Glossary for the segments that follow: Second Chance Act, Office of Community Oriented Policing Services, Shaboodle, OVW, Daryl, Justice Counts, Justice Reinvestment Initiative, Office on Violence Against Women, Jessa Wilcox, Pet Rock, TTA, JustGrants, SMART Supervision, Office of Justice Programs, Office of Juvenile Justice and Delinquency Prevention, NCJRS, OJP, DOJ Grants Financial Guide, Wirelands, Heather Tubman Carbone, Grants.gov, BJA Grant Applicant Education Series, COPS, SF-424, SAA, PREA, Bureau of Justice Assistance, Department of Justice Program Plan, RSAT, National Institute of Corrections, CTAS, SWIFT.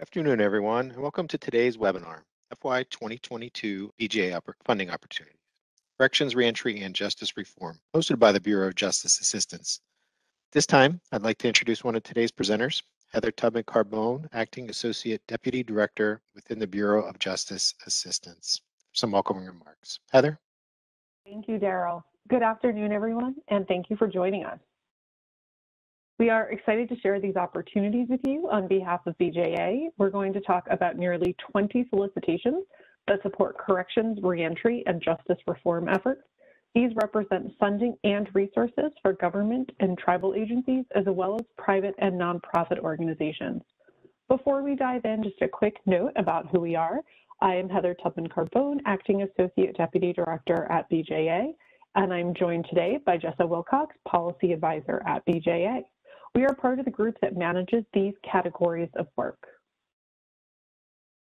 Good afternoon, everyone, and welcome to today's webinar, FY 2022 BJA Funding Opportunities, Corrections, Reentry, and Justice Reform, hosted by the Bureau of Justice Assistance. This time, I'd like to introduce one of today's presenters, Heather Tubman Carbone, Acting Associate Deputy Director within the Bureau of Justice Assistance. Some welcoming remarks. Heather? Thank you, Daryl. Good afternoon, everyone, and thank you for joining us. We are excited to share these opportunities with you on behalf of BJA. We're going to talk about nearly 20 solicitations that support corrections, reentry, and justice reform efforts. These represent funding and resources for government and tribal agencies, as well as private and nonprofit organizations. Before we dive in, just a quick note about who we are. I am Heather Tubman Carbone, Acting Associate Deputy Director at BJA, and I'm joined today by Jessa Wilcox, Policy Advisor at BJA. We are part of the group that manages these categories of work.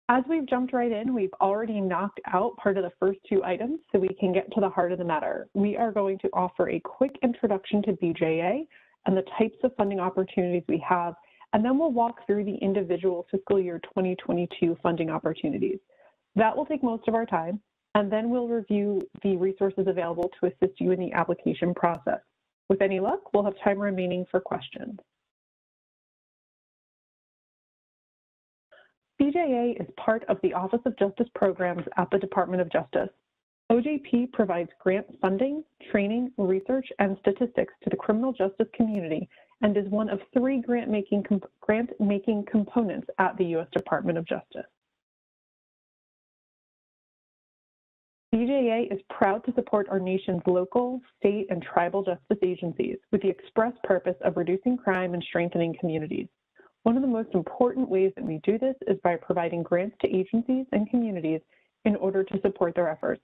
As we've jumped right in, we've already knocked out part of the first two items so we can get to the heart of the matter. We are going to offer a quick introduction to BJA and the types of funding opportunities we have, and then we'll walk through the individual fiscal year 2022 funding opportunities. That will take most of our time, and then we'll review the resources available to assist you in the application process. With any luck, we'll have time remaining for questions. BJA is part of the Office of Justice Programs at the Department of Justice. OJP provides grant funding, training, research, and statistics to the criminal justice community and is one of three grant-making components at the U.S. Department of Justice. BJA is proud to support our nation's local, state, and tribal justice agencies with the express purpose of reducing crime and strengthening communities. One of the most important ways that we do this is by providing grants to agencies and communities in order to support their efforts.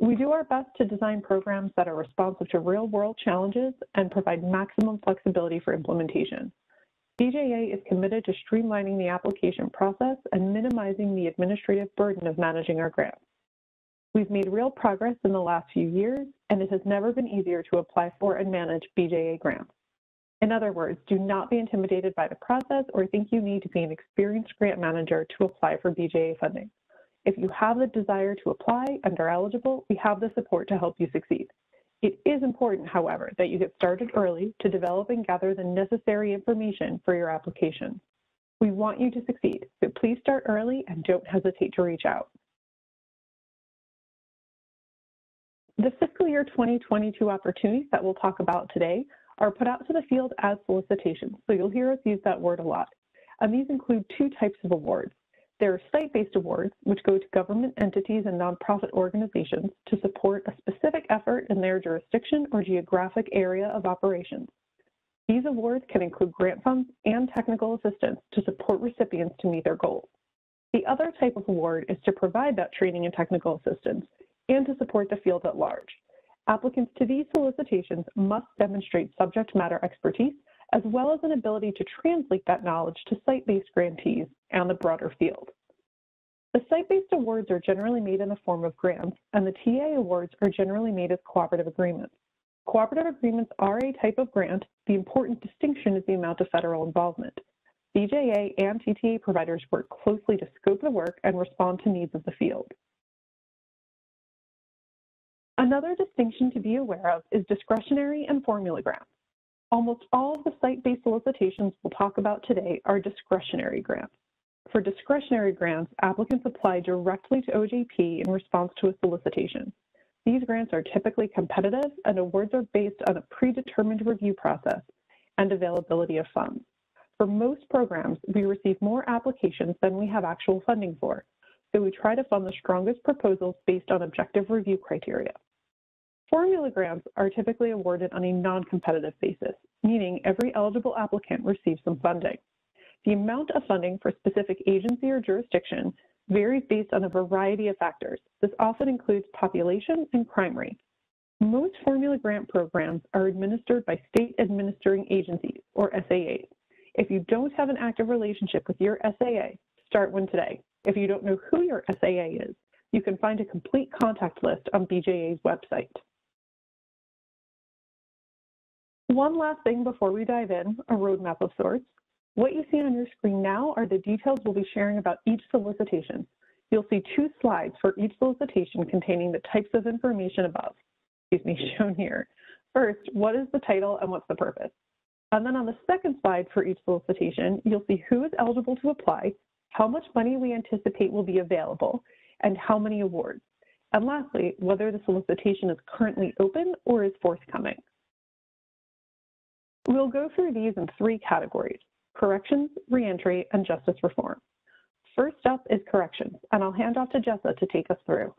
We do our best to design programs that are responsive to real-world challenges and provide maximum flexibility for implementation. BJA is committed to streamlining the application process and minimizing the administrative burden of managing our grants. We've made real progress in the last few years, and it has never been easier to apply for and manage BJA grants. In other words, do not be intimidated by the process or think you need to be an experienced grant manager to apply for BJA funding. If you have the desire to apply and are eligible, we have the support to help you succeed. It is important, however, that you get started early to develop and gather the necessary information for your application. We want you to succeed, so please start early and don't hesitate to reach out. The fiscal year 2022 opportunities that we'll talk about today are put out to the field as solicitations, so you'll hear us use that word a lot. And these include two types of awards. There are site-based awards, which go to government entities and nonprofit organizations to support a specific effort in their jurisdiction or geographic area of operations. These awards can include grant funds and technical assistance to support recipients to meet their goals. The other type of award is to provide that training and technical assistance and to support the field at large. Applicants to these solicitations must demonstrate subject matter expertise, as well as an ability to translate that knowledge to site-based grantees and the broader field. The site-based awards are generally made in the form of grants, and the TA awards are generally made as cooperative agreements. Cooperative agreements are a type of grant. The important distinction is the amount of federal involvement. BJA and TTA providers work closely to scope the work and respond to needs of the field. Another distinction to be aware of is discretionary and formula grants. Almost all of the site-based solicitations we'll talk about today are discretionary grants. For discretionary grants, applicants apply directly to OJP in response to a solicitation. These grants are typically competitive, and awards are based on a predetermined review process and availability of funds. For most programs, we receive more applications than we have actual funding for, so we try to fund the strongest proposals based on objective review criteria. Formula grants are typically awarded on a non-competitive basis, meaning every eligible applicant receives some funding. The amount of funding for a specific agency or jurisdiction varies based on a variety of factors. This often includes population and crime rates. Most formula grant programs are administered by state administering agencies, or SAAs. If you don't have an active relationship with your SAA, start one today. If you don't know who your SAA is, you can find a complete contact list on BJA's website. One last thing before we dive in, a roadmap of sorts. What you see on your screen now are the details we'll be sharing about each solicitation. You'll see two slides for each solicitation containing the types of information shown here. First, what is the title and what's the purpose? And then on the second slide for each solicitation, you'll see who is eligible to apply, how much money we anticipate will be available, and how many awards. And lastly, whether the solicitation is currently open or is forthcoming. We'll go through these in three categories: corrections, reentry, and justice reform. First up is corrections, and I'll hand off to Jessa to take us through.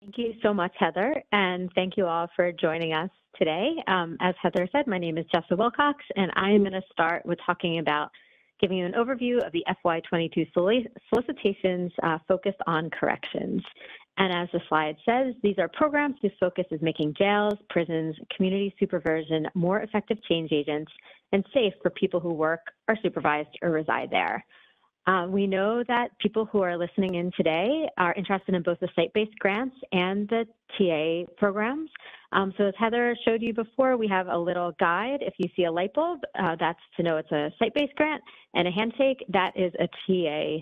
Thank you so much, Heather, and thank you all for joining us today. As Heather said, my name is Jessa Wilcox, and I am going to start with talking about giving you an overview of the FY22 solicitations focused on corrections. And as the slide says, these are programs whose focus is making jails, prisons, community supervision more effective change agents and safe for people who work, are supervised, or reside there. We know that people who are listening in today are interested in both the site-based grants and the TA programs. So as Heather showed you before, we have a little guide. If you see a light bulb, that's to know it's a site-based grant, and a handshake, that is a TA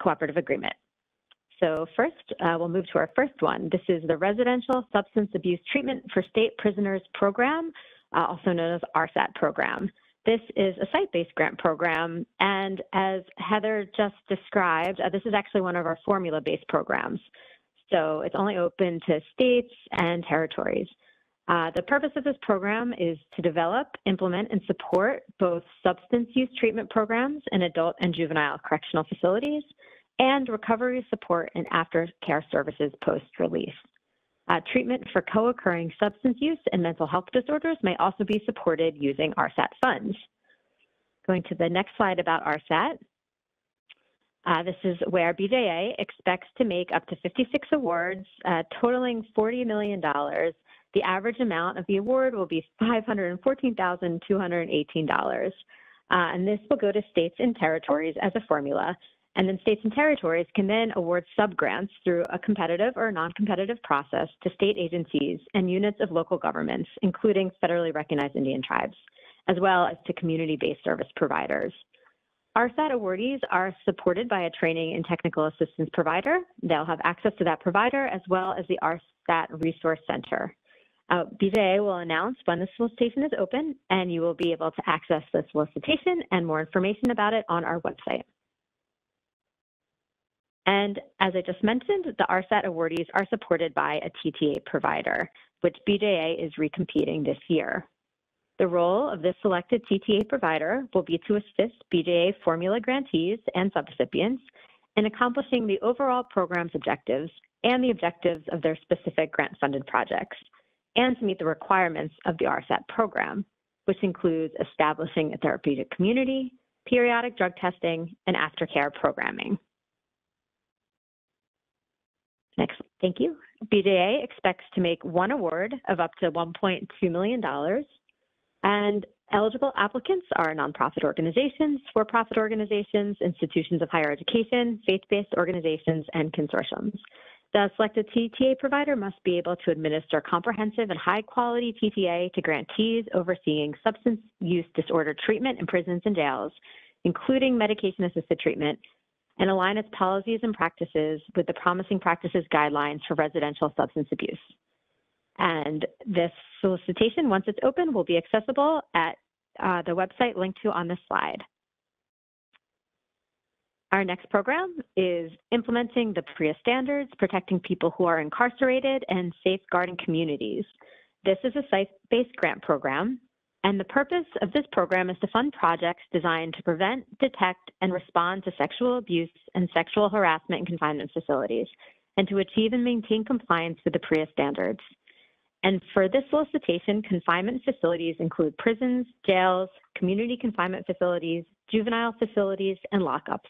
cooperative agreement. So first, we'll move to our first one. This is the Residential Substance Abuse Treatment for State Prisoners Program, also known as RSAT program. This is a site-based grant program, and as Heather just described, this is actually one of our formula-based programs. So it's only open to states and territories. The purpose of this program is to develop, implement, and support both substance use treatment programs in adult and juvenile correctional facilities and recovery support and aftercare services post-release. Treatment for co-occurring substance use and mental health disorders may also be supported using RSAT funds. Going to the next slide about RSAT. This is where BJA expects to make up to 56 awards, totaling $40 million. The average amount of the award will be $514,218. And this will go to states and territories as a formula. And then states and territories can then award subgrants through a competitive or non-competitive process to state agencies and units of local governments, including federally recognized Indian tribes, as well as to community-based service providers. RSAT awardees are supported by a training and technical assistance provider. They'll have access to that provider as well as the RSAT Resource Center. BJA will announce when the solicitation is open, and you will be able to access the solicitation and more information about it on our website. And as I just mentioned, the RSAT awardees are supported by a TTA provider, which BJA is recompeting this year. The role of this selected TTA provider will be to assist BJA formula grantees and subrecipients in accomplishing the overall program's objectives and the objectives of their specific grant-funded projects, and to meet the requirements of the RSAT program, which includes establishing a therapeutic community, periodic drug testing, and aftercare programming. Next, thank you. BJA expects to make one award of up to $1.2 million, and eligible applicants are nonprofit organizations, for-profit organizations, institutions of higher education, faith-based organizations, and consortiums. The selected TTA provider must be able to administer comprehensive and high-quality TTA to grantees overseeing substance use disorder treatment in prisons and jails, including medication-assisted treatment, and align its policies and practices with the Promising Practices Guidelines for Residential Substance Abuse. And this solicitation, once it's open, will be accessible at the website linked to on this slide. Our next program is Implementing the PREA Standards, Protecting People Who Are Incarcerated, and Safeguarding Communities. This is a site-based grant program, and the purpose of this program is to fund projects designed to prevent, detect, and respond to sexual abuse and sexual harassment in confinement facilities, and to achieve and maintain compliance with the PREA standards. And for this solicitation, confinement facilities include prisons, jails, community confinement facilities, juvenile facilities, and lockups.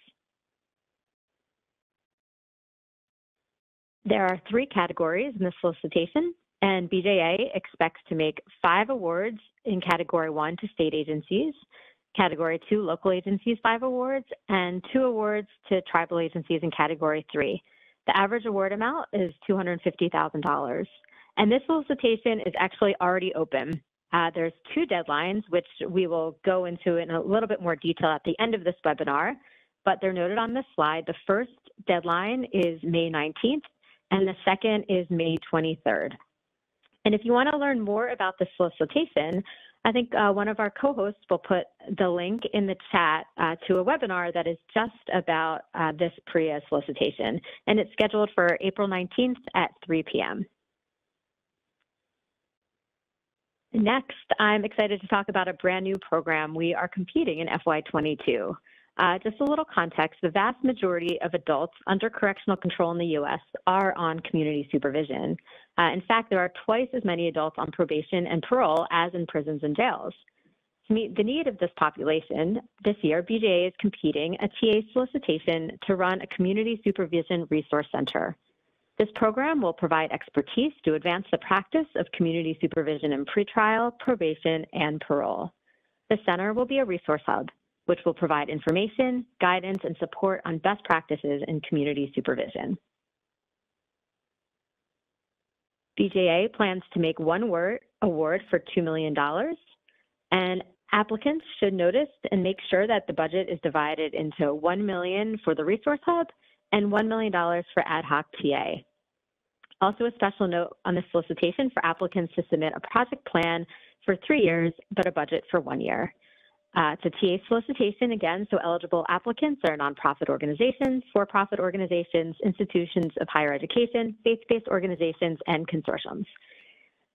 There are three categories in this solicitation, and BJA expects to make 5 awards in Category 1 to state agencies, Category 2 local agencies 5 awards, and 2 awards to tribal agencies in Category 3. The average award amount is $250,000. And this solicitation is actually already open. There's two deadlines, which we will go into in a little bit more detail at the end of this webinar, but they're noted on this slide. The first deadline is May 19th, and the second is May 23rd. And if you want to learn more about the solicitation, I think one of our co-hosts will put the link in the chat to a webinar that is just about this PREA solicitation, and it's scheduled for April 19th at 3 p.m. Next, I'm excited to talk about a brand new program we are competing in FY22. Just a little context, the vast majority of adults under correctional control in the U.S. are on community supervision. In fact, there are twice as many adults on probation and parole as in prisons and jails. To meet the need of this population, this year, BJA is competing a TA solicitation to run a community supervision resource center. This program will provide expertise to advance the practice of community supervision in pretrial, probation, and parole. The center will be a resource hub, which will provide information, guidance, and support on best practices in community supervision. BJA plans to make one award for $2 million, and applicants should notice and make sure that the budget is divided into $1 million for the resource hub and $1 million for ad hoc TA. Also, a special note on the solicitation for applicants to submit a project plan for 3 years, but a budget for 1 year. It's a TA solicitation, again, so eligible applicants are nonprofit organizations, for-profit organizations, institutions of higher education, faith-based organizations, and consortiums.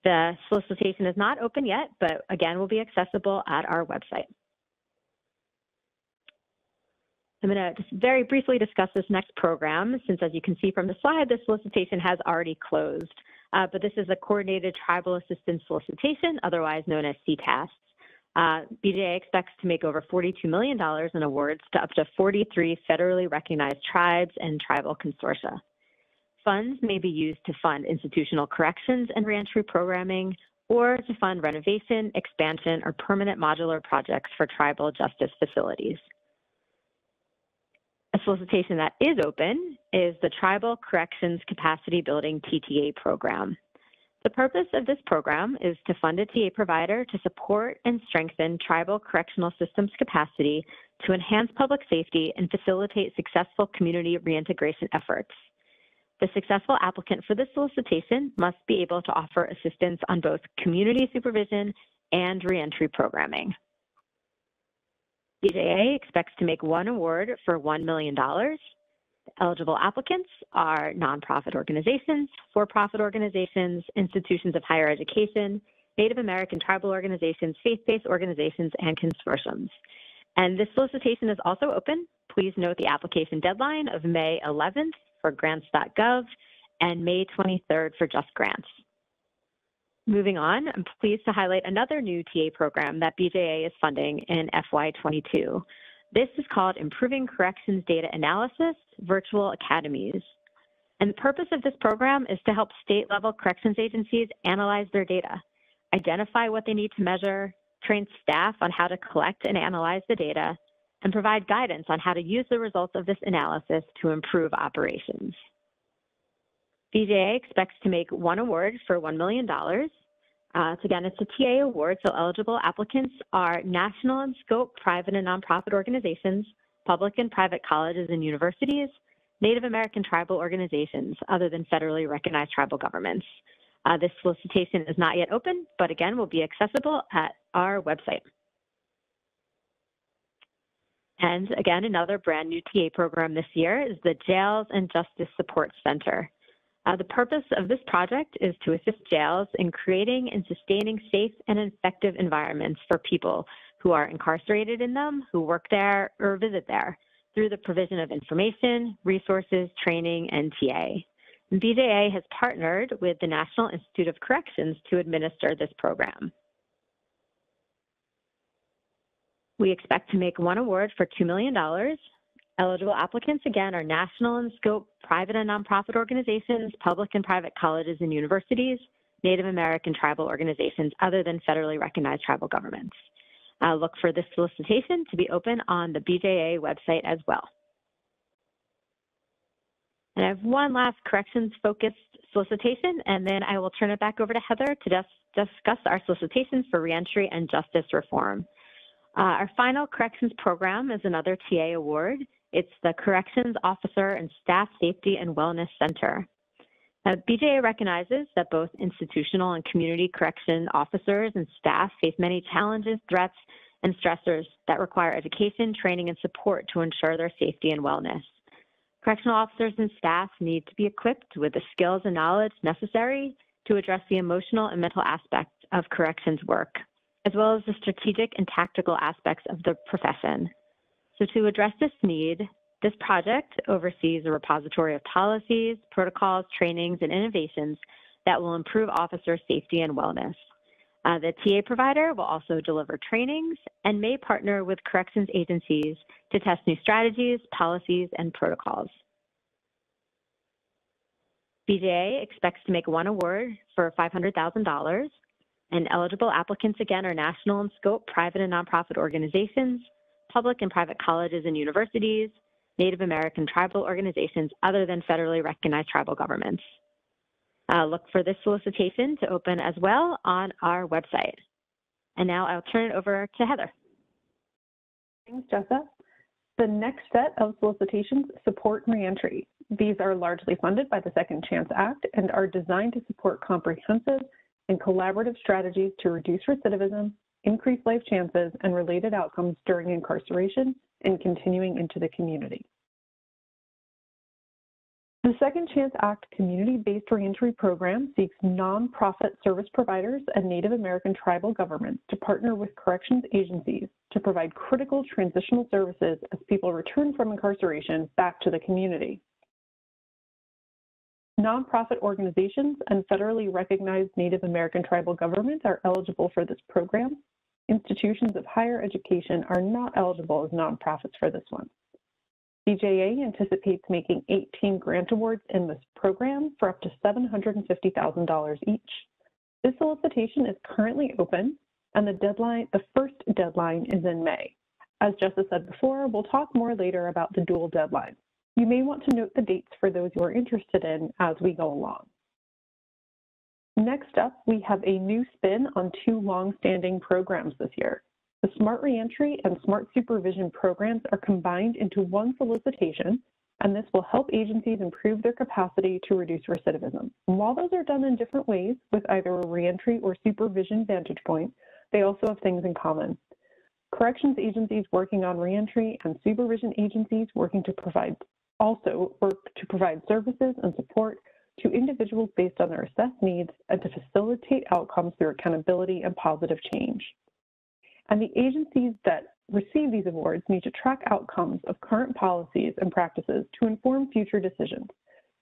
The solicitation is not open yet, but again, will be accessible at our website. I'm going to just very briefly discuss this next program, since as you can see from the slide, the solicitation has already closed, but this is a coordinated tribal assistance solicitation, otherwise known as CTAS. BJA expects to make over $42 million in awards to up to 43 federally recognized tribes and tribal consortia. Funds may be used to fund institutional corrections and reentry programming, or to fund renovation, expansion, or permanent modular projects for tribal justice facilities. A solicitation that is open is the Tribal Corrections Capacity Building TTA program. The purpose of this program is to fund a TA provider to support and strengthen tribal correctional systems capacity to enhance public safety and facilitate successful community reintegration efforts. The successful applicant for this solicitation must be able to offer assistance on both community supervision and reentry programming. BJA expects to make one award for $1 million. Eligible applicants are nonprofit organizations, for-profit organizations, institutions of higher education, Native American tribal organizations, faith-based organizations, and consortiums. And this solicitation is also open. Please note the application deadline of May 11th for Grants.gov and May 23rd for Just Grants. Moving on, I'm pleased to highlight another new TA program that BJA is funding in FY22. This is called Improving Corrections Data Analysis Virtual Academies. And the purpose of this program is to help state-level corrections agencies analyze their data, identify what they need to measure, train staff on how to collect and analyze the data, and provide guidance on how to use the results of this analysis to improve operations. BJA expects to make one award for $1 million. Again, it's a TA award, so eligible applicants are national in scope private and nonprofit organizations, public and private colleges and universities, Native American tribal organizations other than federally recognized tribal governments. This solicitation is not yet open, but again, will be accessible at our website. And again, another brand new TA program this year is the Jails and Justice Support Center. The purpose of this project is to assist jails in creating and sustaining safe and effective environments for people who are incarcerated in them, who work there or visit there, through the provision of information, resources, training, and TA. BJA has partnered with the National Institute of Corrections to administer this program. We expect to make one award for $2 million. Eligible applicants, again, are national in scope, private and nonprofit organizations, public and private colleges and universities, Native American tribal organizations other than federally recognized tribal governments. Look for this solicitation to be open on the BJA website as well. And I have one last corrections-focused solicitation, and then I will turn it back over to Heather to discuss our solicitations for reentry and justice reform. Our final corrections program is another TA award. It's the Corrections Officer and Staff Safety and Wellness Center. Now, BJA recognizes that both institutional and community correction officers and staff face many challenges, threats, and stressors that require education, training, and support to ensure their safety and wellness. Correctional officers and staff need to be equipped with the skills and knowledge necessary to address the emotional and mental aspects of corrections work, as well as the strategic and tactical aspects of the profession. So to address this need, this project oversees a repository of policies, protocols, trainings, and innovations that will improve officer safety and wellness. The TA provider will also deliver trainings and may partner with corrections agencies to test new strategies, policies, and protocols. BJA expects to make one award for $500,000, and eligible applicants again are national in scope, private and nonprofit organizations, public and private colleges and universities, Native American tribal organizations other than federally recognized tribal governments. Look for this solicitation to open as well on our website. And now I'll turn it over to Heather. Thanks, Jessa. The next set of solicitations support reentry. These are largely funded by the Second Chance Act and are designed to support comprehensive and collaborative strategies to reduce recidivism, increase life chances, and related outcomes during incarceration and continuing into the community. The Second Chance Act community-based reentry program seeks nonprofit service providers and Native American tribal governments to partner with corrections agencies to provide critical transitional services as people return from incarceration back to the community. Nonprofit organizations and federally recognized Native American tribal governments are eligible for this program. Institutions of higher education are not eligible as nonprofits for this one. BJA anticipates making 18 grant awards in this program for up to $750,000 each. This solicitation is currently open, and the first deadline is in May. As Jessa said before, we'll talk more later about the dual deadline. You may want to note the dates for those you are interested in as we go along. Next up, we have a new spin on two long-standing programs this year. The SMART Reentry and SMART Supervision programs are combined into one solicitation, and this will help agencies improve their capacity to reduce recidivism. And while those are done in different ways with either a reentry or supervision vantage point, they also have things in common. Corrections agencies working on reentry and supervision agencies work to provide services and support to individuals based on their assessed needs and to facilitate outcomes through accountability and positive change. And the agencies that receive these awards need to track outcomes of current policies and practices to inform future decisions.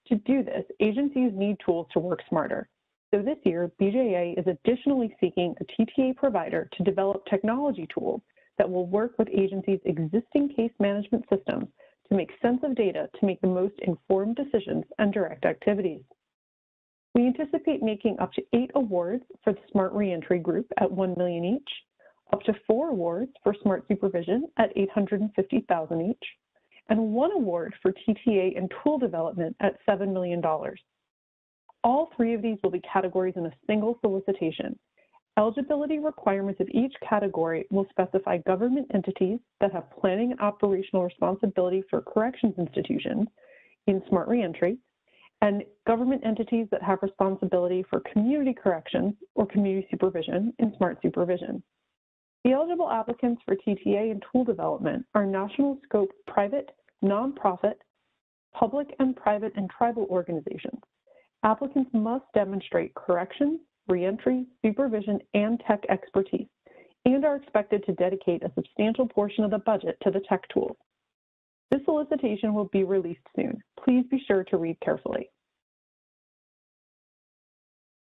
To do this, agencies need tools to work smarter. So this year, BJA is additionally seeking a TTA provider to develop technology tools that will work with agencies' existing case management systems to make sense of data to make the most informed decisions and direct activities. We anticipate making up to 8 awards for the SMART Reentry group at $1 million each, up to 4 awards for SMART Supervision at $850,000 each, and 1 award for TTA and tool development at $7 million. All 3 of these will be categories in a single solicitation. Eligibility requirements of each category will specify government entities that have planning and operational responsibility for corrections institutions in SMART Reentry, and government entities that have responsibility for community corrections or community supervision in SMART Supervision. The eligible applicants for TTA and tool development are national scope private, nonprofit, public and private and tribal organizations. Applicants must demonstrate corrections, reentry, supervision, and tech expertise, and are expected to dedicate a substantial portion of the budget to the tech tools. This solicitation will be released soon. Please be sure to read carefully.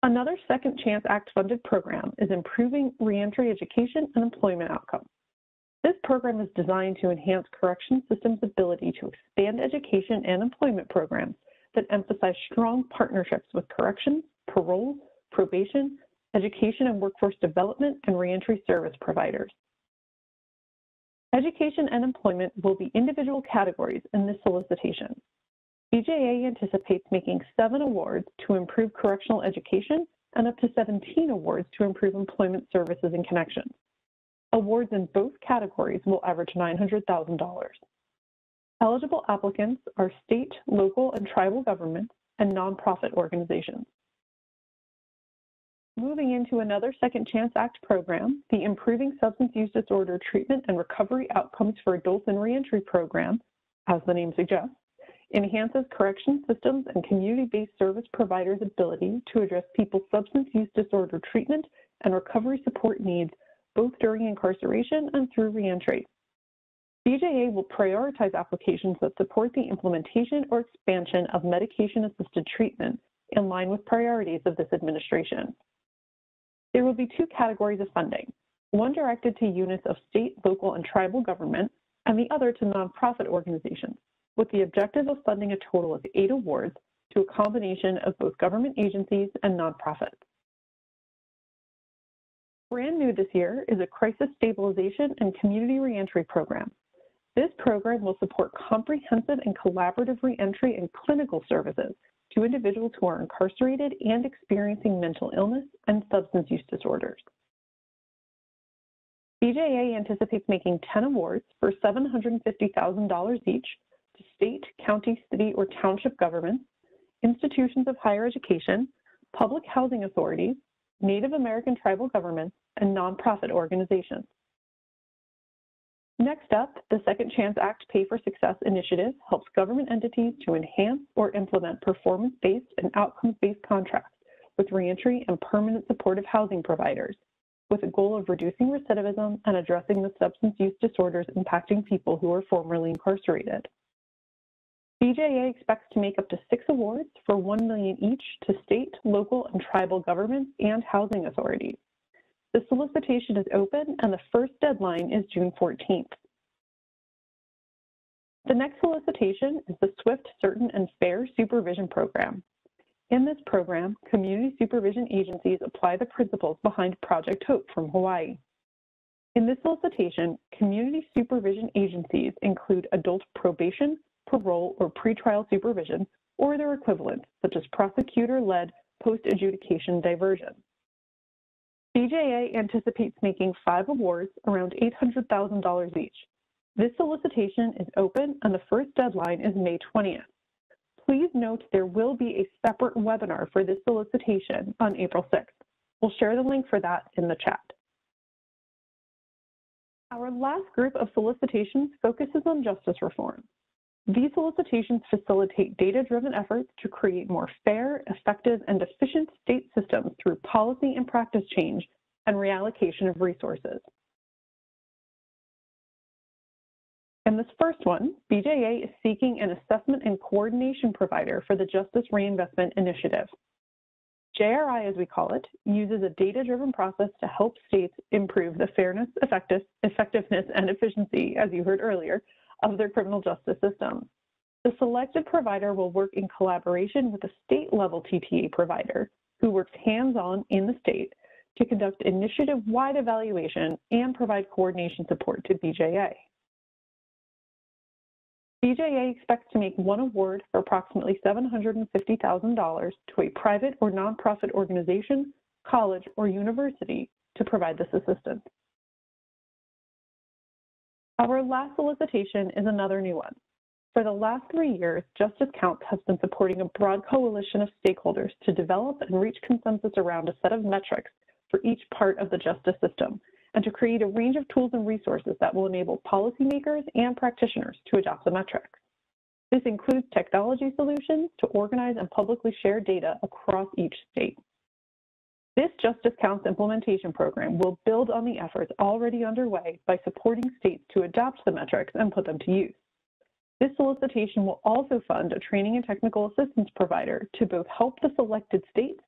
Another Second Chance Act-funded program is Improving Reentry Education and Employment Outcomes. This program is designed to enhance corrections systems' ability to expand education and employment programs that emphasize strong partnerships with corrections, parole, probation, education and workforce development, and reentry service providers. Education and employment will be individual categories in this solicitation. BJA anticipates making 7 awards to improve correctional education and up to 17 awards to improve employment services and connections. Awards in both categories will average $900,000. Eligible applicants are state, local, and tribal governments and nonprofit organizations. Moving into another Second Chance Act program, the Improving Substance Use Disorder Treatment and Recovery Outcomes for Adults in Reentry program, as the name suggests, enhances correction systems and community-based service providers' ability to address people's substance use disorder treatment and recovery support needs both during incarceration and through reentry. BJA will prioritize applications that support the implementation or expansion of medication-assisted treatment in line with priorities of this administration. There will be 2 categories of funding, one directed to units of state, local, and tribal government, and the other to nonprofit organizations, with the objective of funding a total of 8 awards to a combination of both government agencies and nonprofits. Brand new this year is a Crisis Stabilization and Community Reentry program. This program will support comprehensive and collaborative reentry and clinical services to individuals who are incarcerated and experiencing mental illness and substance use disorders. BJA anticipates making 10 awards for $750,000 each to state, county, city, or township governments, institutions of higher education, public housing authorities, Native American tribal governments, and nonprofit organizations. Next up, the Second Chance Act Pay for Success initiative helps government entities to enhance or implement performance-based and outcomes-based contracts with reentry and permanent supportive housing providers, with a goal of reducing recidivism and addressing the substance use disorders impacting people who are formerly incarcerated. BJA expects to make up to 6 awards for $1 million each to state, local, and tribal governments and housing authorities. The solicitation is open and the first deadline is June 14th. The next solicitation is the SWIFT Certain and Fair Supervision Program. In this program, community supervision agencies apply the principles behind Project HOPE from Hawaii. In this solicitation, community supervision agencies include adult probation, parole, or pretrial supervision, or their equivalents, such as prosecutor-led post-adjudication diversion. BJA anticipates making 5 awards around $800,000 each. This solicitation is open and the first deadline is May 20th. Please note there will be a separate webinar for this solicitation on April 6th. We'll share the link for that in the chat. Our last group of solicitations focuses on justice reform. These solicitations facilitate data-driven efforts to create more fair, effective, and efficient state systems through policy and practice change and reallocation of resources. In this first one, BJA is seeking an assessment and coordination provider for the Justice Reinvestment Initiative. JRI, as we call it, uses a data-driven process to help states improve the fairness, effectiveness, and efficiency, as you heard earlier, of their criminal justice system. The selected provider will work in collaboration with a state-level TTA provider who works hands-on in the state to conduct initiative-wide evaluation and provide coordination support to BJA. BJA expects to make 1 award for approximately $750,000 to a private or nonprofit organization, college, or university to provide this assistance. Our last solicitation is another new one. For the last 3 years, Justice Counts has been supporting a broad coalition of stakeholders to develop and reach consensus around a set of metrics for each part of the justice system, and to create a range of tools and resources that will enable policymakers and practitioners to adopt the metrics. This includes technology solutions to organize and publicly share data across each state. This Justice Counts implementation program will build on the efforts already underway by supporting states to adopt the metrics and put them to use. This solicitation will also fund a training and technical assistance provider to both help the selected states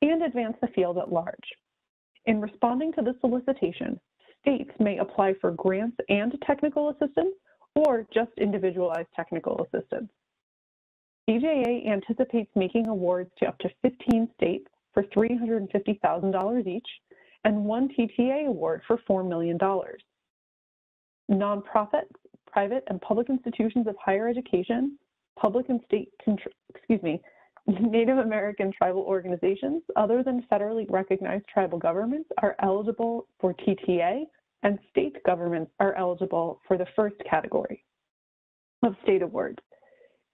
and advance the field at large. In responding to the solicitation, states may apply for grants and technical assistance or just individualized technical assistance. BJA anticipates making awards to up to 15 states for $350,000 each, and 1 TTA award for $4 million. Nonprofits, private and public institutions of higher education, public and state, Native American tribal organizations other than federally recognized tribal governments are eligible for TTA, and state governments are eligible for the first category of state awards.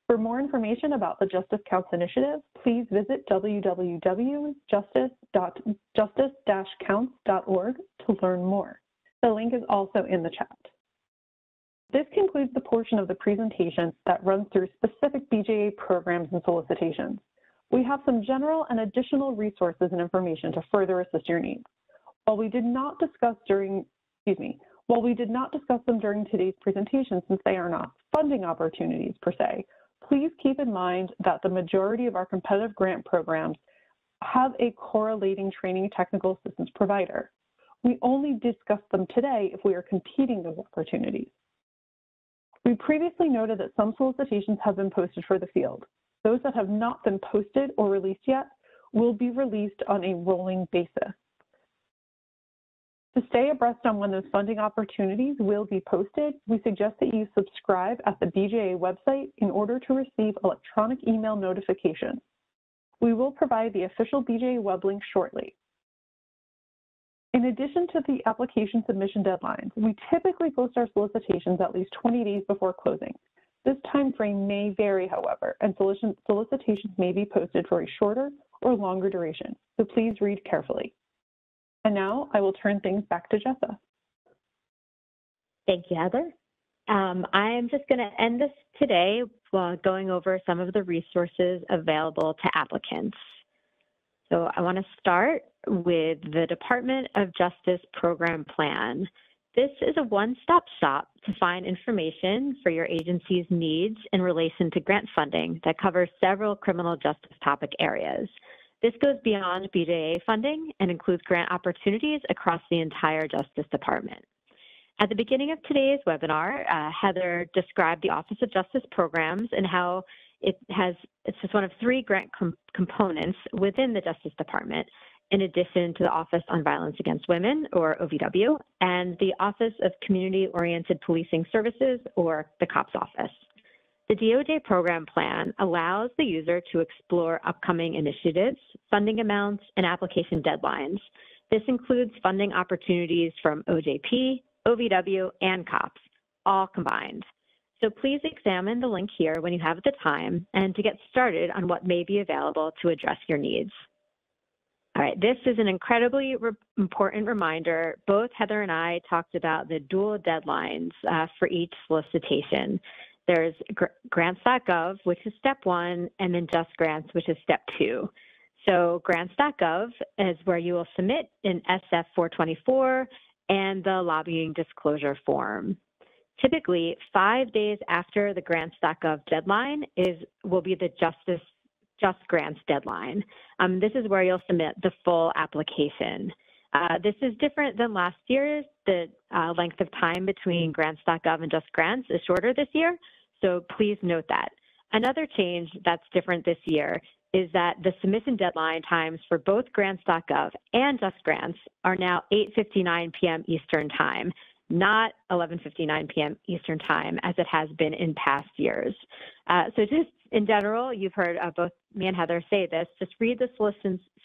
For more information about the Justice Counts initiative, please visit www.justice-counts.org to learn more. The link is also in the chat. This concludes the portion of the presentation that runs through specific BJA programs and solicitations. We have some general and additional resources and information to further assist your needs. While we did not discuss them during today's presentation, since they are not funding opportunities per se, please keep in mind that the majority of our competitive grant programs have a correlating training technical assistance provider. We only discuss them today if we are competing those opportunities. We previously noted that some solicitations have been posted for the field. Those that have not been posted or released yet will be released on a rolling basis. To stay abreast on when those funding opportunities will be posted, we suggest that you subscribe at the BJA website in order to receive electronic email notifications. We will provide the official BJA web link shortly. In addition to the application submission deadlines, we typically post our solicitations at least 20 days before closing. This time frame may vary, however, and solicitations may be posted for a shorter or longer duration, so please read carefully. And now I will turn things back to Jessa. Thank you, Heather. I'm just going to end this today while going over some of the resources available to applicants. So I want to start with the Department of Justice Program Plan. This is a one-stop shop to find information for your agency's needs in relation to grant funding that covers several criminal justice topic areas. This goes beyond BJA funding and includes grant opportunities across the entire Justice Department. At the beginning of today's webinar, Heather described the Office of Justice Programs and how it's just one of three grant components within the Justice Department, in addition to the Office on Violence Against Women, or OVW, and the Office of Community Oriented Policing Services, or the COPS office. The DOJ program plan allows the user to explore upcoming initiatives, funding amounts, and application deadlines. This includes funding opportunities from OJP, OVW, and COPS, all combined. So please examine the link here when you have the time and to get started on what may be available to address your needs. All right, this is an incredibly important reminder. Both Heather and I talked about the dual deadlines for each solicitation. There's Grants.gov, which is step one, and then JustGrants, which is step two. So Grants.gov is where you will submit an SF-424 and the lobbying disclosure form. Typically, 5 days after the Grants.gov deadline will be the JustGrants deadline. This is where you'll submit the full application. This is different than last year's. The length of time between Grants.gov and JustGrants is shorter this year, so please note that. Another change that's different this year is that the submission deadline times for both Grants.gov and JustGrants are now 8:59 p.m. Eastern Time, not 11:59 p.m. Eastern Time, as it has been in past years. So just in general, you've heard both me and Heather say this, just read the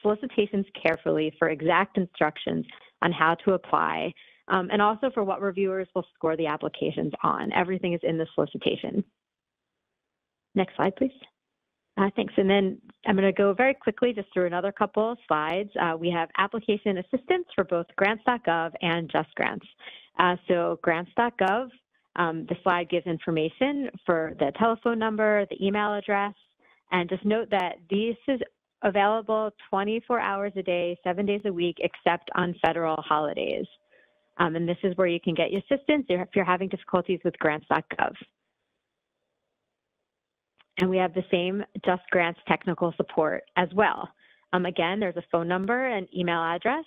solicitations carefully for exact instructions on how to apply, and also for what reviewers will score the applications on. Everything is in the solicitation. Next slide, please. Thanks. And then I'm going to go very quickly just through another couple of slides. We have application assistance for both Grants.gov and JustGrants. So Grants.gov, the slide gives information for the telephone number, the email address, and just note that this is available 24 hours a day, 7 days a week, except on federal holidays. And this is where you can get your assistance if you're having difficulties with Grants.gov. And we have the same JustGrants technical support as well. Again, there's a phone number and email address,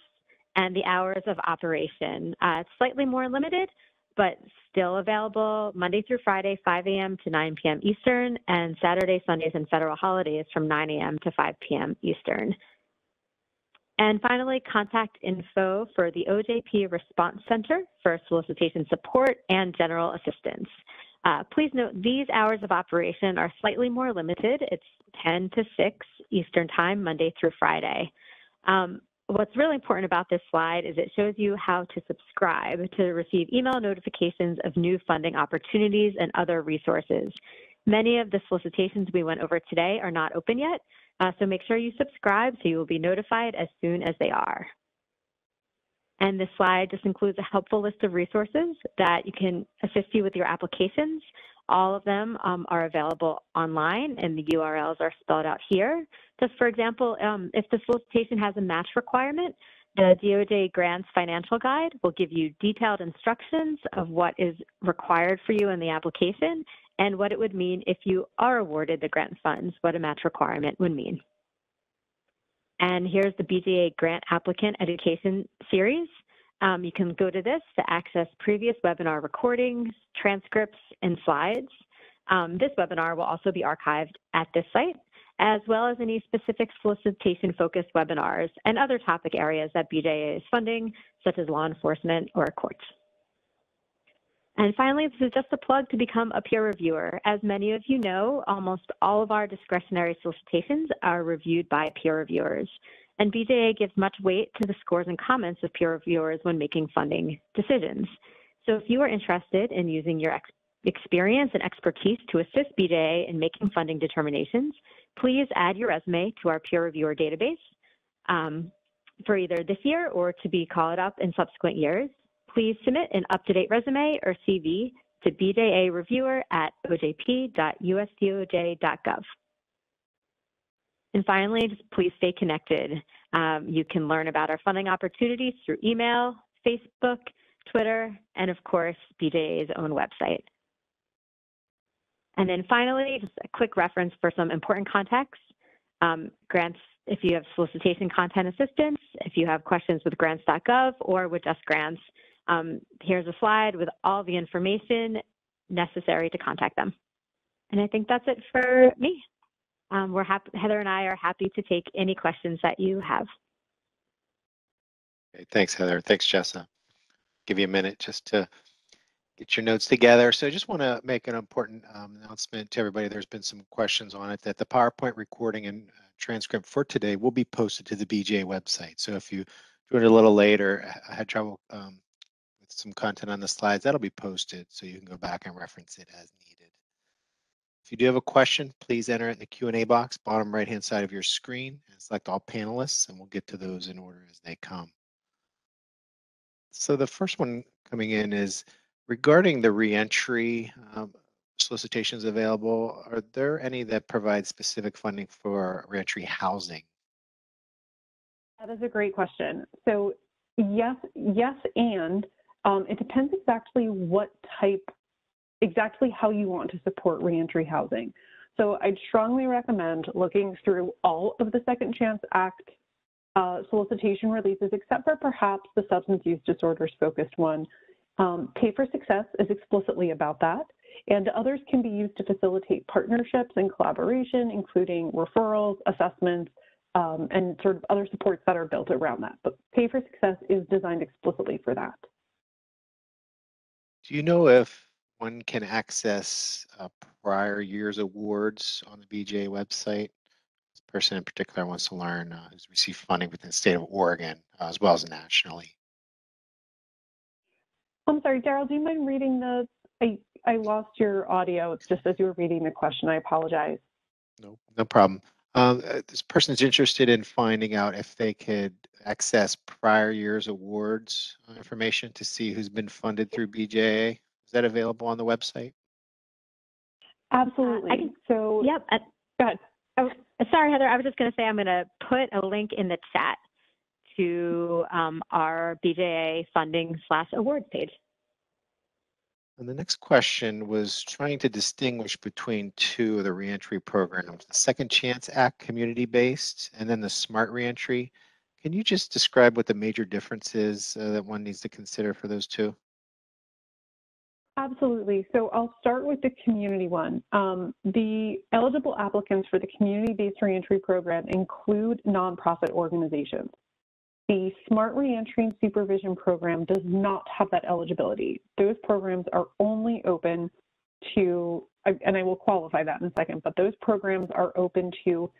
and the hours of operation. It's slightly more limited, but still available Monday through Friday, 5 a.m. to 9 p.m. Eastern, and Saturday, Sundays, and federal holidays from 9 a.m. to 5 p.m. Eastern. And finally, contact info for the OJP Response Center for solicitation support and general assistance. Please note these hours of operation are slightly more limited. It's 10 to 6 Eastern Time, Monday through Friday. What's really important about this slide is it shows you how to subscribe to receive email notifications of new funding opportunities and other resources. Many of the solicitations we went over today are not open yet, so make sure you subscribe so you will be notified as soon as they are. And this slide just includes a helpful list of resources that you can assist you with your applications. All of them are available online, and the URLs are spelled out here. Just for example, if the solicitation has a match requirement, the DOJ Grants Financial Guide will give you detailed instructions of what is required for you in the application and what it would mean if you are awarded the grant funds, what a match requirement would mean. And here's the BJA Grant Applicant Education Series. You can go to this to access previous webinar recordings, transcripts, and slides. This webinar will also be archived at this site, as well as any specific solicitation-focused webinars and other topic areas that BJA is funding, such as law enforcement or courts. And finally, this is just a plug to become a peer reviewer. As many of you know, almost all of our discretionary solicitations are reviewed by peer reviewers. And BJA gives much weight to the scores and comments of peer reviewers when making funding decisions. So if you are interested in using your experience and expertise to assist BJA in making funding determinations, please add your resume to our peer reviewer database for either this year or to be called up in subsequent years. Please submit an up-to-date resume or CV to bjareviewer@ojp.usdoj.gov. And finally, just please stay connected. You can learn about our funding opportunities through email, Facebook, Twitter, and of course, BJA's own website. And then finally, just a quick reference for some important context. Grants, if you have solicitation content assistance, if you have questions with Grants.gov or with JustGrants, here's a slide with all the information necessary to contact them. And I think that's it for me. We're happy, Heather and I are happy to take any questions that you have. Okay, thanks, Heather. Thanks, Jessa. Give you a minute just to get your notes together. So I just want to make an important announcement to everybody. There's been some questions on it that the PowerPoint recording and transcript for today will be posted to the BJA website. So if you joined a little later, I had trouble some content on the slides, that'll be posted so you can go back and reference it as needed. If you do have a question, please enter it in the Q&A box, bottom right hand side of your screen, and select all panelists, and we'll get to those in order as they come. So the first one coming in is regarding the reentry solicitations available. Are there any that provide specific funding for reentry housing? That is a great question. So yes, and it depends exactly what type, exactly how you want to support reentry housing. So I'd strongly recommend looking through all of the Second Chance Act solicitation releases, except for perhaps the substance use disorders focused one. Pay for Success is explicitly about that, and others can be used to facilitate partnerships and collaboration, including referrals, assessments, and sort of other supports that are built around that. But Pay for Success is designed explicitly for that. Do you know if one can access prior year's awards on the BJA website? This person in particular wants to learn who's received funding within the state of Oregon as well as nationally. I'm sorry, Daryl, do you mind reading the, I lost your audio just as you were reading the question. I apologize. No problem. This person is interested in finding out if they could access prior year's awards information to see who's been funded through BJA. Is that available on the website? Absolutely. So, yep. Go ahead. Oh, sorry, Heather. I was just going to say I'm going to put a link in the chat to our BJA funding/awards page. And the next question was trying to distinguish between two of the reentry programs, the Second Chance Act community-based and then the SMART Reentry. Can you just describe what the major difference is that one needs to consider for those two? Absolutely. So I'll start with the community one. The eligible applicants for the community-based reentry program include nonprofit organizations. The SMART Reentry and Supervision program does not have that eligibility. Those programs are only open to, and I will qualify that in a second, but those programs are open to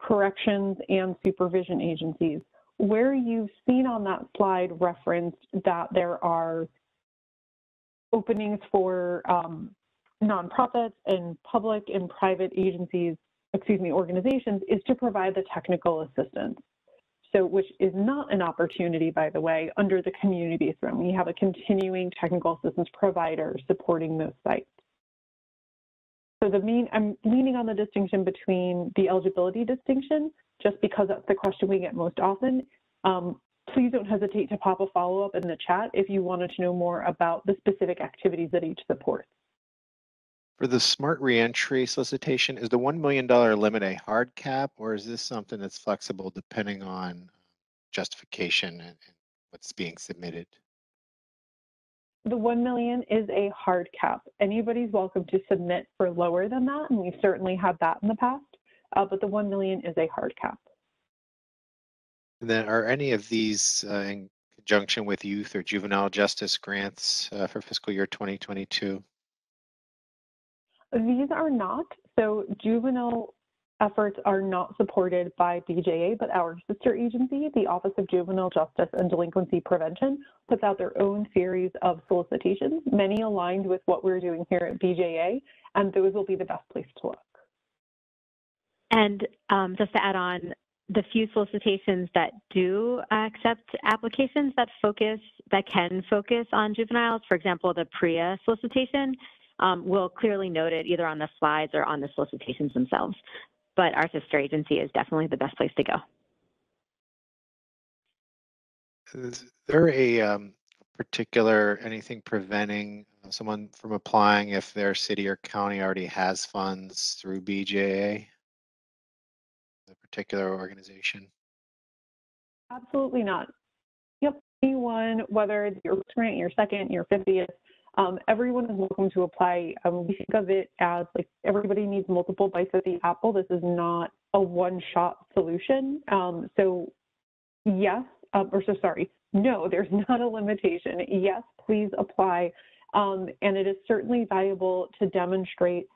corrections and supervision agencies. Where you've seen on that slide referenced that there are openings for nonprofits and public and private agencies, excuse me, organizations, is to provide the technical assistance. So, which is not an opportunity, by the way, under the community-based realm. We have a continuing technical assistance provider supporting those sites. So the main, I'm leaning on the distinction between the eligibility distinction, just because that's the question we get most often. Please don't hesitate to pop a follow-up in the chat if you wanted to know more about the specific activities that each supports. For the SMART reentry solicitation, is the $1 million limit a hard cap, or is this something that's flexible depending on justification and what's being submitted? The $1 million is a hard cap. Anybody's welcome to submit for lower than that, and we've certainly had that in the past, but the $1 million is a hard cap. And then are any of these in conjunction with youth or juvenile justice grants for fiscal year 2022? These are not. So juvenile efforts are not supported by BJA, but our sister agency, the Office of Juvenile Justice and Delinquency Prevention, puts out their own series of solicitations, many aligned with what we're doing here at BJA, and those will be the best place to look. And just to add on, the few solicitations that do accept applications that focus, that can focus on juveniles, for example, the PREA solicitation, we'll clearly note it either on the slides or on the solicitations themselves, but our sister agency is definitely the best place to go. Is there a particular anything preventing someone from applying if their city or county already has funds through BJA, a particular organization? Absolutely not. Yep, anyone, whether it's your grant, your second, your 50th, everyone is welcome to apply. We think of it as like everybody needs multiple bites of the apple. This is not a one-shot solution. So yes, or so sorry, no, there's not a limitation. Yes, please apply. And it is certainly valuable to demonstrate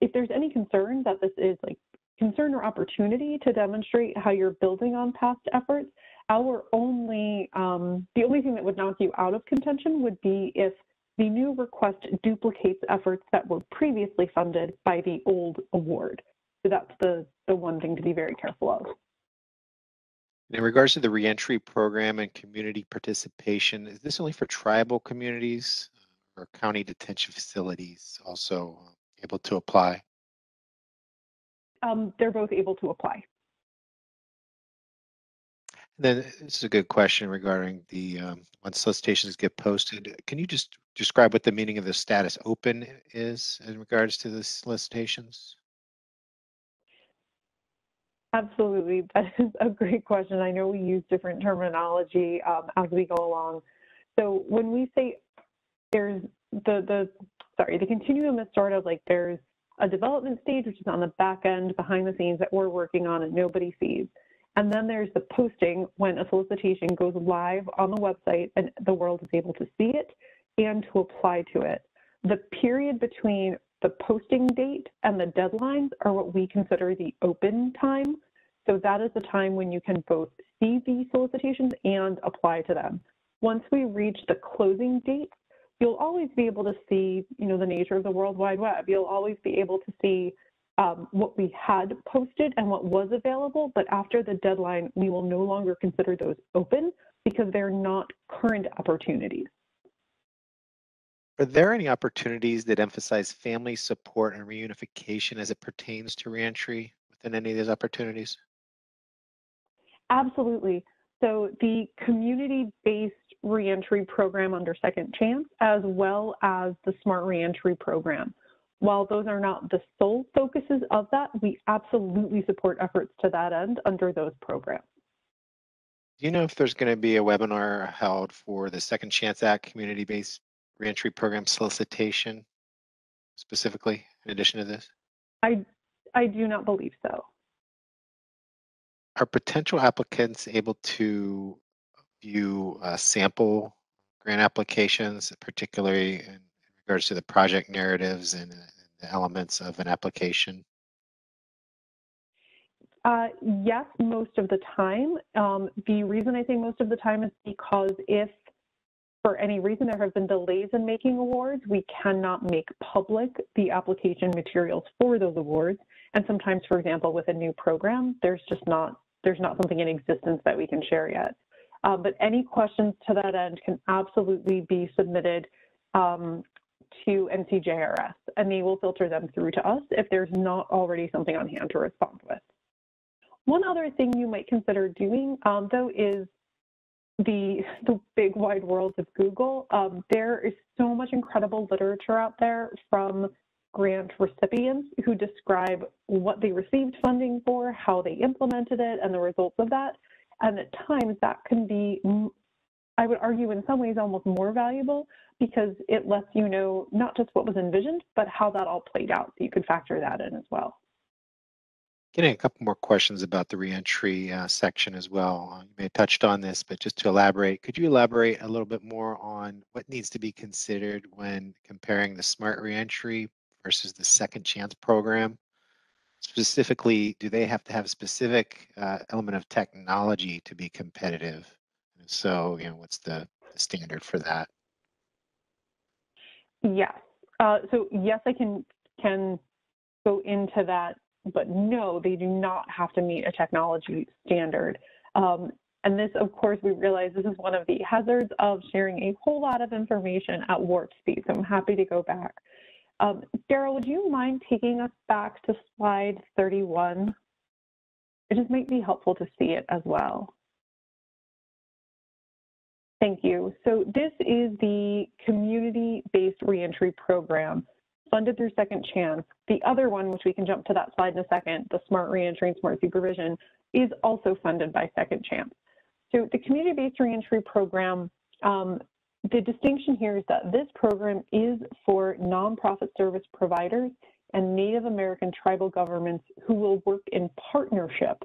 if there's any concern that this is like concern or opportunity to demonstrate how you're building on past efforts. Our only, the only thing that would knock you out of contention would be if the new request duplicates efforts that were previously funded by the old award. So that's the one thing to be very careful of. In regards to the reentry program and community participation, is this only for tribal communities or county detention facilities also able to apply? They're both able to apply. Then this is a good question regarding the once solicitations get posted. Can you just describe what the meaning of the status open is in regards to the solicitations? Absolutely, that is a great question. I know we use different terminology as we go along. So when we say there's the continuum is sort of like there's a development stage, which is on the back end behind the scenes that we're working on and nobody sees. And then there's the posting when a solicitation goes live on the website and the world is able to see it and to apply to it. The period between the posting date and the deadlines are what we consider the open time. So that is the time when you can both see the solicitations and apply to them. Once we reach the closing date, you'll always be able to see, you know, the nature of the World Wide Web. You'll always be able to see what we had posted and what was available, but after the deadline, we will no longer consider those open because they're not current opportunities. Are there any opportunities that emphasize family support and reunification as it pertains to reentry within any of these opportunities? Absolutely. So the community-based reentry program under Second Chance, as well as the SMART reentry program. While those are not the sole focuses of that, we absolutely support efforts to that end under those programs. Do you know if there's going to be a webinar held for the Second Chance Act community-based reentry program solicitation specifically in addition to this? I do not believe so. Are potential applicants able to view sample grant applications, particularly in regards to the project narratives and the elements of an application? Yes, most of the time. The reason I say most of the time is because if for any reason there have been delays in making awards, we cannot make public the application materials for those awards. And sometimes, for example, with a new program, there's not something in existence that we can share yet. But any questions to that end can absolutely be submitted to NCJRS, and they will filter them through to us if there's not already something on hand to respond with. One other thing you might consider doing, though, is the big wide world of Google. There is so much incredible literature out there from grant recipients who describe what they received funding for, how they implemented it, and the results of that. And at times that can be, I would argue in some ways, almost more valuable because it lets you know not just what was envisioned, but how that all played out. So you could factor that in as well. Getting a couple more questions about the reentry section as well. You may have touched on this, but just to elaborate, could you elaborate a little bit more on what needs to be considered when comparing the SMART reentry versus the Second Chance program? Specifically, do they have to have a specific element of technology to be competitive? And so, you know, what's the standard for that? Yes. So yes, I can go into that, but no, they do not have to meet a technology standard. And this, of course, we realize this is one of the hazards of sharing a whole lot of information at warp speed. So I'm happy to go back. Daryl, would you mind taking us back to slide 31? It just might be helpful to see it as well. Thank you. So this is the community-based reentry program funded through Second Chance. The other one, which we can jump to that slide in a second, the SMART Reentry and SMART Supervision, is also funded by Second Chance. So the community-based reentry program, the distinction here is that this program is for nonprofit service providers and Native American tribal governments who will work in partnership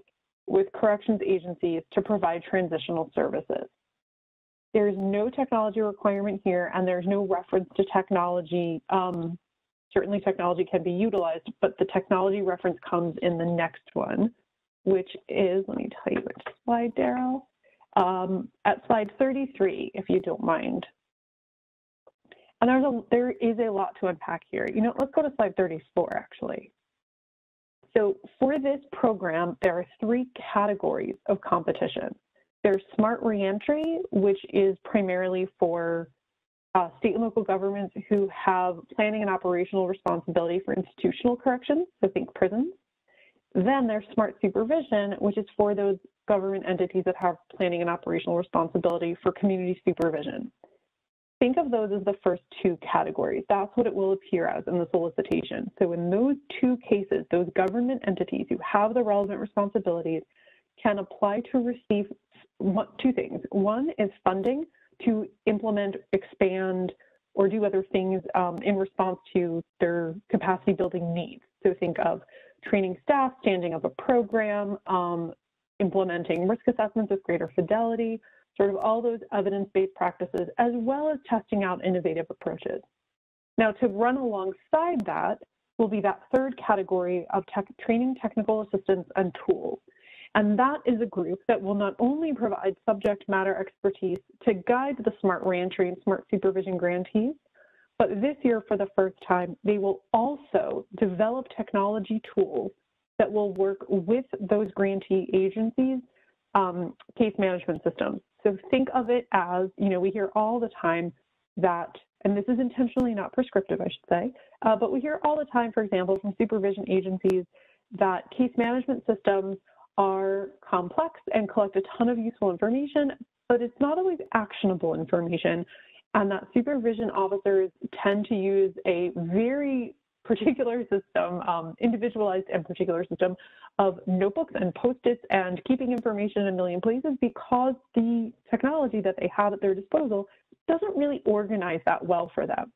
with corrections agencies to provide transitional services. There's no technology requirement here, and there's no reference to technology. Certainly technology can be utilized, but the technology reference comes in the next one, which is, let me tell you which slide, Daryl. At slide 33, if you don't mind. And there is a lot to unpack here. You know, let's go to slide 34, actually. So for this program, there are three categories of competition. There's SMART Reentry, which is primarily for state and local governments who have planning and operational responsibility for institutional corrections, so think prisons. Then there's SMART Supervision, which is for those government entities that have planning and operational responsibility for community supervision. Think of those as the first two categories. That's what it will appear as in the solicitation. So in those two cases, those government entities who have the relevant responsibilities can apply to receive two things. One is funding to implement, expand, or do other things in response to their capacity building needs. So think of training staff, standing up a program, implementing risk assessments with greater fidelity, sort of all those evidence-based practices, as well as testing out innovative approaches. Now, to run alongside that will be that third category of training, technical assistance, and tools. And that is a group that will not only provide subject matter expertise to guide the SMART Reentry and SMART Supervision grantees, but this year, for the first time, they will also develop technology tools that will work with those grantee agencies' case management systems. So think of it as, you know, we hear all the time that, and this is intentionally not prescriptive, I should say, but we hear all the time, for example, from supervision agencies that case management systems are complex and collect a ton of useful information, but it's not always actionable information. And that supervision officers tend to use a very particular system, individualized and particular system of notebooks and Post-its and keeping information in a million places because the technology that they have at their disposal doesn't really organize that well for them.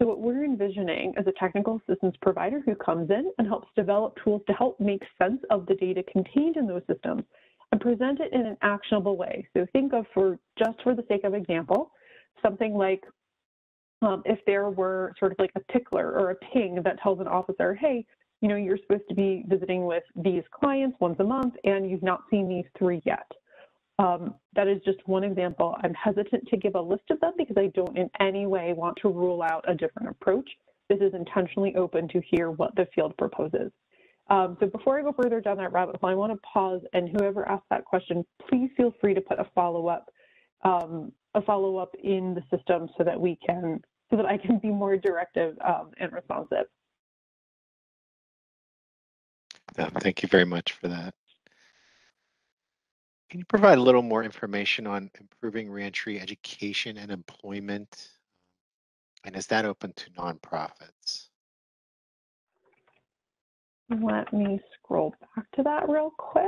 So what we're envisioning is a technical assistance provider who comes in and helps develop tools to help make sense of the data contained in those systems and present it in an actionable way. So think of, for just for the sake of example, something like If there were sort of like a tickler or a ping that tells an officer, hey, you know, you're supposed to be visiting with these clients once a month and you've not seen these three yet. That is just one example. I'm hesitant to give a list of them because I don't in any way want to rule out a different approach. This is intentionally open to hear what the field proposes. So before I go further down that rabbit hole, I want to pause, and whoever asked that question, please feel free to put a follow-up in the system so that we can, so that I can be more directive and responsive. Thank you very much for that. Can you provide a little more information on improving reentry education and employment? And is that open to nonprofits? Let me scroll back to that real quick.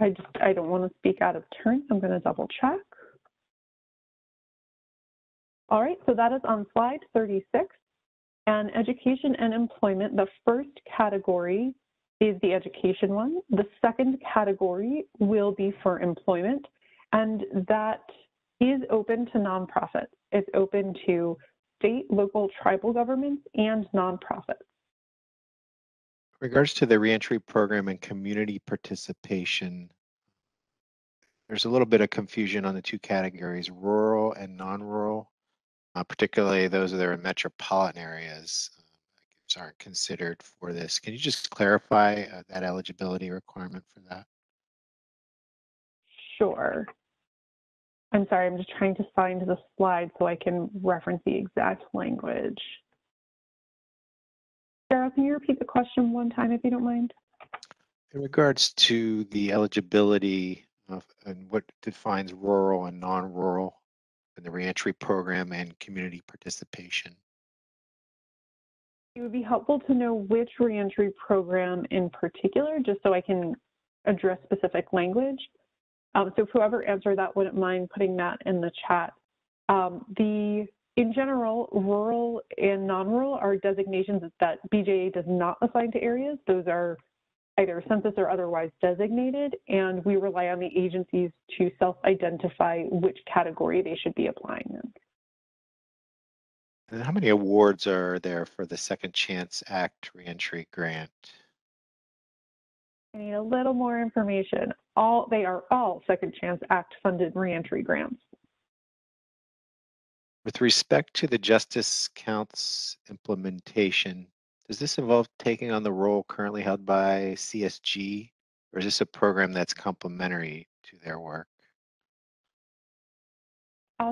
I don't want to speak out of turn. I'm going to double check. All right, so that is on slide 36. And education and employment, the first category is the education one. The second category will be for employment, and that is open to nonprofits. It's open to state, local, tribal governments, and nonprofits. In regards to the reentry program and community participation, there's a little bit of confusion on the two categories, rural and non-rural, particularly those that are in metropolitan areas aren't considered for this. Can you just clarify that eligibility requirement for that? Sure. I'm sorry, I'm just trying to find the slide so I can reference the exact language. Sarah, can you repeat the question one time if you don't mind? In regards to the eligibility of, and what defines rural and non-rural in the reentry program and community participation. It would be helpful to know which reentry program in particular, just so I can address specific language. So whoever answered that wouldn't mind putting that in the chat. In general, rural and non-rural are designations that BJA does not assign to areas. Those are either census or otherwise designated, and we rely on the agencies to self-identify which category they should be applying in. And how many awards are there for the Second Chance Act reentry grant? I need a little more information. They are all Second Chance Act funded reentry grants. With respect to the Justice Counts implementation, does this involve taking on the role currently held by CSG, or is this a program that's complementary to their work?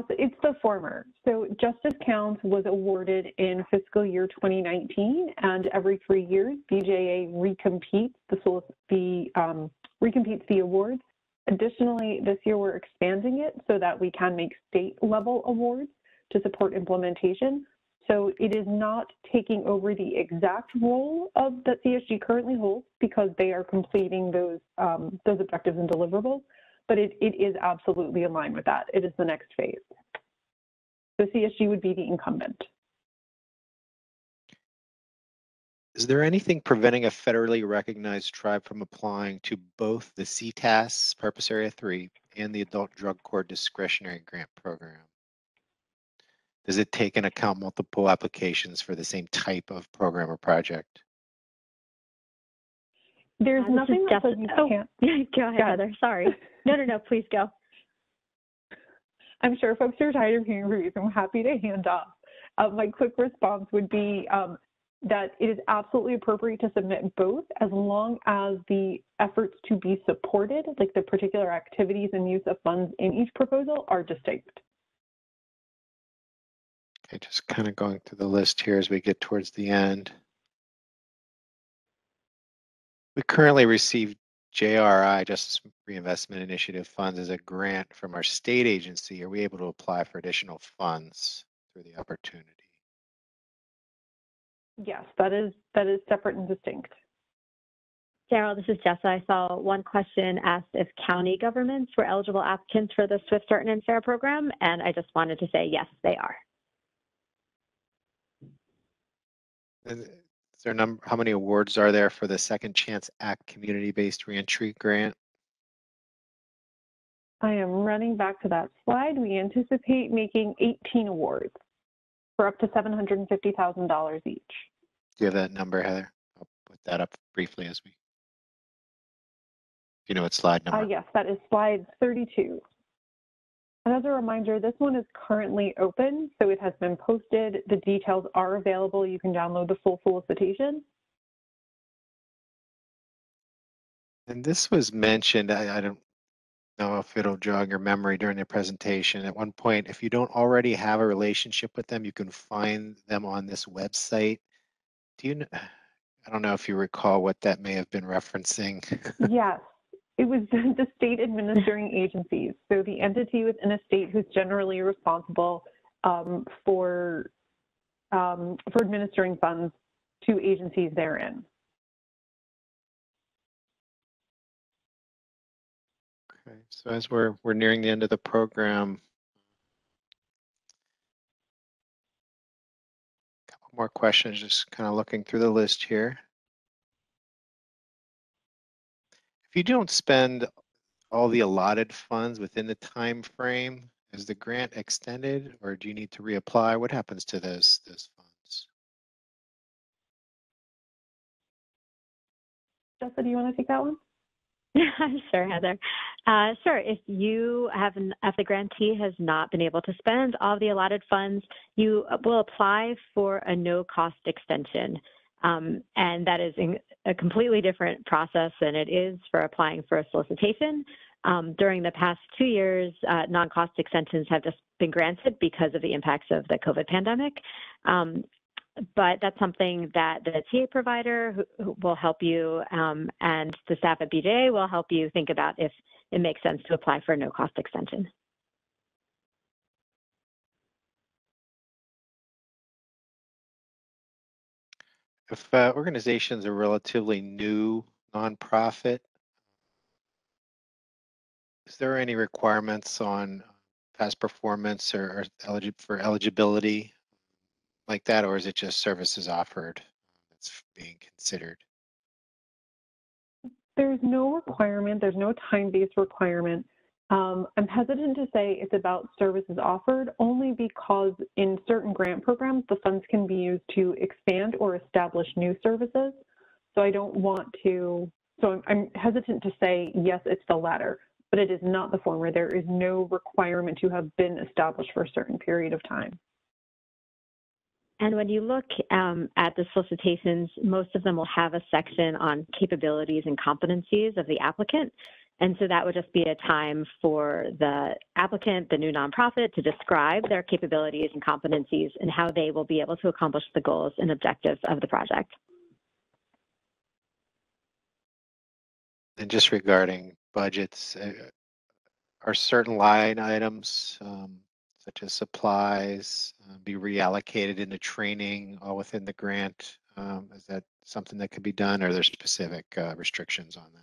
It's the former. So Justice Counts was awarded in fiscal year 2019, and every 3 years, BJA recompetes the awards. Additionally, this year we're expanding it so that we can make state-level awards to support implementation. So it is not taking over the exact role that CSG currently holds because they are completing those objectives and deliverables. But it is absolutely in line with that. It is the next phase. So CSG would be the incumbent. Is there anything preventing a federally recognized tribe from applying to both the CTAS, Purpose Area 3, and the Adult Drug Court Discretionary Grant Program? Does it take into account multiple applications for the same type of program or project? There's nothing that says you can't. Go ahead, Heather. Sorry. No, please go. I'm sure folks are tired of hearing reviews. I'm happy to hand off. My quick response would be that it is absolutely appropriate to submit both as long as the efforts to be supported, like the particular activities and use of funds in each proposal, are distinct. Okay, just kind of going through the list here as we get towards the end. We currently receive JRI, Justice Reinvestment Initiative funds, as a grant from our state agency. Are we able to apply for additional funds through the opportunity? Yes, that is separate and distinct. Daryl, this is Jessa. I saw one question asked if county governments were eligible applicants for the SWIFT, Certain, and Fair program, and I just wanted to say yes, they are. How many awards are there for the Second Chance Act community-based reentry grant? I am running back to that slide. We anticipate making 18 awards for up to $750,000 each. Do you have that number, Heather? I'll put that up briefly as we, you know, what slide number. Yes, that is slide 32. And as a reminder, this one is currently open, so it has been posted. The details are available. You can download the full solicitation. And this was mentioned, I don't know if it'll jog your memory during the presentation. At one point, if you don't already have a relationship with them, you can find them on this website. Do you know, I don't know if you recall what that may have been referencing. Yes. It was the state administering agencies. So the entity within a state who's generally responsible for administering funds to agencies therein. Okay, so as we're nearing the end of the program, a couple more questions, just kind of looking through the list here. If you don't spend all the allotted funds within the time frame, is the grant extended or do you need to reapply? What happens to those funds? Jessa, do you want to take that one? Sure, Heather. Sure. If you have, if the grantee has not been able to spend all the allotted funds, you will apply for a no-cost extension. And that is a completely different process than it is for applying for a solicitation. During the past 2 years, non-cost extensions have just been granted because of the impacts of the COVID pandemic. But that's something that the TA provider who will help you and the staff at BJA will help you think about if it makes sense to apply for a no-cost extension. If organizations are relatively new nonprofit, is there any requirements on past performance or eligibility like that, or is it just services offered that's being considered? There's no requirement. There's no time-based requirement. I'm hesitant to say it's about services offered only because in certain grant programs, the funds can be used to expand or establish new services. So I don't want to, so I'm hesitant to say, yes, it's the latter, but it is not the former. There is no requirement to have been established for a certain period of time. And when you look at the solicitations, most of them will have a section on capabilities and competencies of the applicant. And so that would just be a time for the applicant, the new nonprofit, to describe their capabilities and competencies and how they will be able to accomplish the goals and objectives of the project. And just regarding budgets, are certain line items, such as supplies, be reallocated into training all within the grant? Is that something that could be done, or are there specific restrictions on that?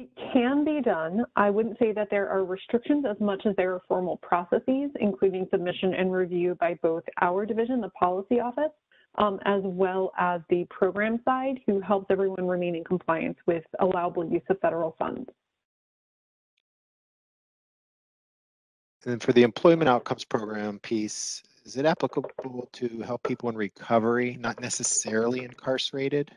It can be done. I wouldn't say that there are restrictions as much as there are formal processes, including submission and review by both our division, the policy office, as well as the program side, who helps everyone remain in compliance with allowable use of federal funds. And then for the employment outcomes program piece, is it applicable to help people in recovery, not necessarily incarcerated?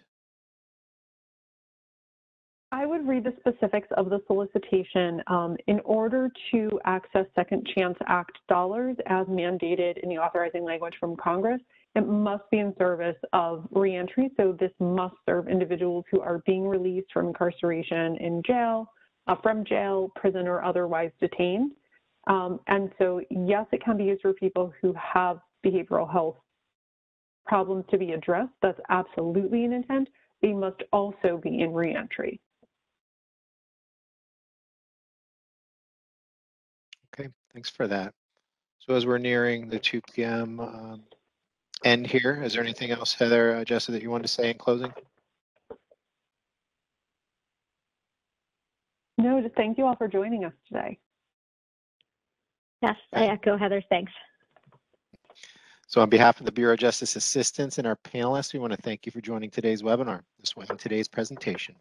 I would read the specifics of the solicitation. In order to access Second Chance Act dollars as mandated in the authorizing language from Congress, it must be in service of reentry. So this must serve individuals who are being released from incarceration in jail, from jail, prison, or otherwise detained. And so, yes, it can be used for people who have behavioral health problems to be addressed. That's absolutely an intent. They must also be in reentry. Okay, thanks for that. So as we're nearing the 2 p.m. End here, is there anything else, Heather, Jessa, that you wanted to say in closing? No, just thank you all for joining us today. Yes, I echo Heather's thanks. So on behalf of the Bureau of Justice Assistance and our panelists, we want to thank you for joining today's webinar. This was today's presentation.